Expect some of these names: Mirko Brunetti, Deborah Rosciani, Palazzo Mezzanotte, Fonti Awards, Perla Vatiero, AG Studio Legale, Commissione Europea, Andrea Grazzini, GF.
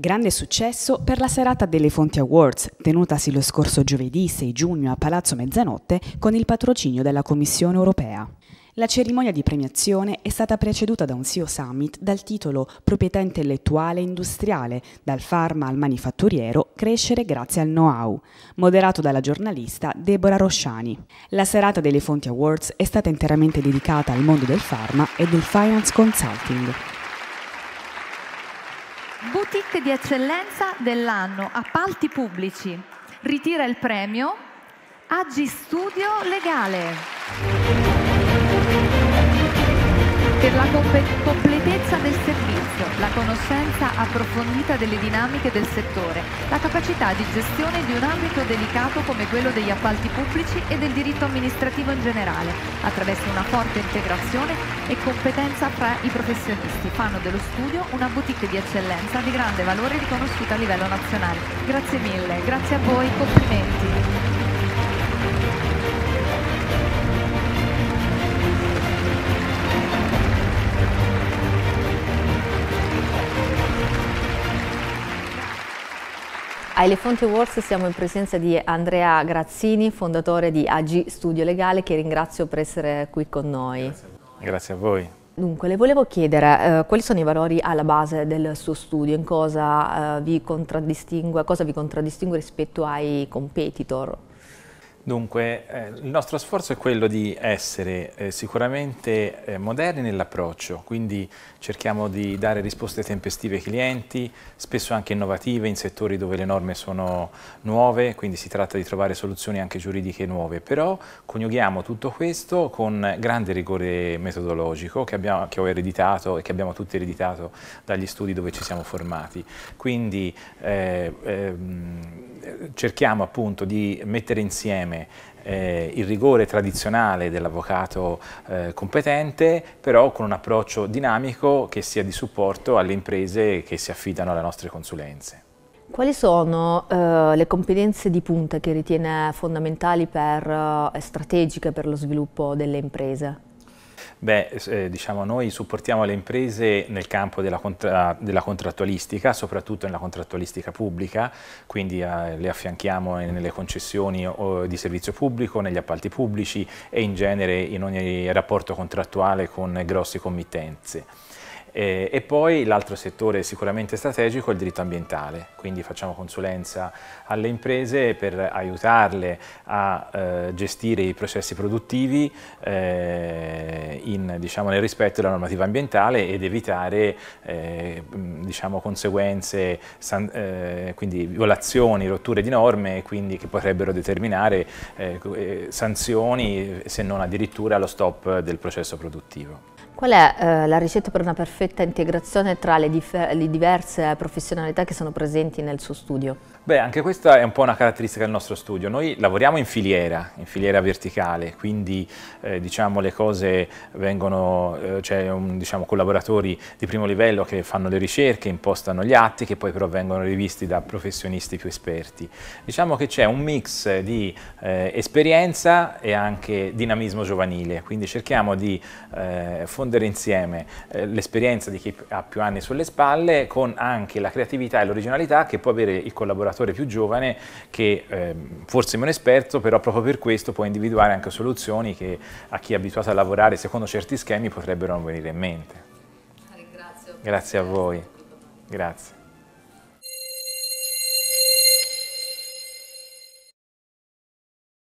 Grande successo per la serata delle Fonti Awards, tenutasi lo scorso giovedì 6 giugno a Palazzo Mezzanotte con il patrocinio della Commissione Europea. La cerimonia di premiazione è stata preceduta da un CEO Summit dal titolo Proprietà intellettuale e industriale, dal farma al manifatturiero, crescere grazie al know-how, moderato dalla giornalista Deborah Rosciani. La serata delle Fonti Awards è stata interamente dedicata al mondo del farma e del finance consulting. Boutique di eccellenza dell'anno, appalti pubblici, ritira il premio AG Studio Legale. Per la completezza del servizio, la conoscenza approfondita delle dinamiche del settore, la capacità di gestione di un ambito delicato come quello degli appalti pubblici e del diritto amministrativo in generale, attraverso una forte integrazione e competenza fra i professionisti, fanno dello studio una boutique di eccellenza di grande valore riconosciuta a livello nazionale. Grazie mille, grazie a voi, complimenti. Alle Fonti Awards siamo in presenza di Andrea Grazzini, fondatore di AG Studio Legale, che ringrazio per essere qui con noi. Grazie a voi. Dunque, le volevo chiedere quali sono i valori alla base del suo studio, in cosa vi contraddistingue rispetto ai competitor? Dunque, il nostro sforzo è quello di essere sicuramente moderni nell'approccio, quindi cerchiamo di dare risposte tempestive ai clienti, spesso anche innovative in settori dove le norme sono nuove, quindi si tratta di trovare soluzioni anche giuridiche nuove, però coniughiamo tutto questo con grande rigore metodologico che ho ereditato e che abbiamo tutti ereditato dagli studi dove ci siamo formati. Quindi cerchiamo appunto di mettere insieme il rigore tradizionale dell'avvocato competente, però con un approccio dinamico che sia di supporto alle imprese che si affidano alle nostre consulenze. Quali sono le competenze di punta che ritiene fondamentali e strategiche per lo sviluppo delle imprese? Beh, diciamo, noi supportiamo le imprese nel campo della contrattualistica, soprattutto nella contrattualistica pubblica, quindi le affianchiamo nelle concessioni di servizio pubblico, negli appalti pubblici e in genere in ogni rapporto contrattuale con grossi committenze. E poi l'altro settore sicuramente strategico è il diritto ambientale, quindi facciamo consulenza alle imprese per aiutarle a gestire i processi produttivi nel rispetto della normativa ambientale ed evitare conseguenze, quindi violazioni, rotture di norme, quindi che potrebbero determinare sanzioni, se non addirittura lo stop del processo produttivo. Qual è la ricetta per una perfetta integrazione tra le diverse professionalità che sono presenti nel suo studio? Beh, anche questa è un po' una caratteristica del nostro studio. Noi lavoriamo in filiera verticale, quindi le cose vengono, collaboratori di primo livello che fanno le ricerche, impostano gli atti, che poi però vengono rivisti da professionisti più esperti. Diciamo che c'è un mix di esperienza e anche dinamismo giovanile, quindi cerchiamo di fondere insieme l'esperienza di chi ha più anni sulle spalle con anche la creatività e l'originalità che può avere il collaboratore più giovane, che forse meno esperto, però proprio per questo può individuare anche soluzioni che a chi è abituato a lavorare secondo certi schemi potrebbero non venire in mente. Grazie a voi. Grazie.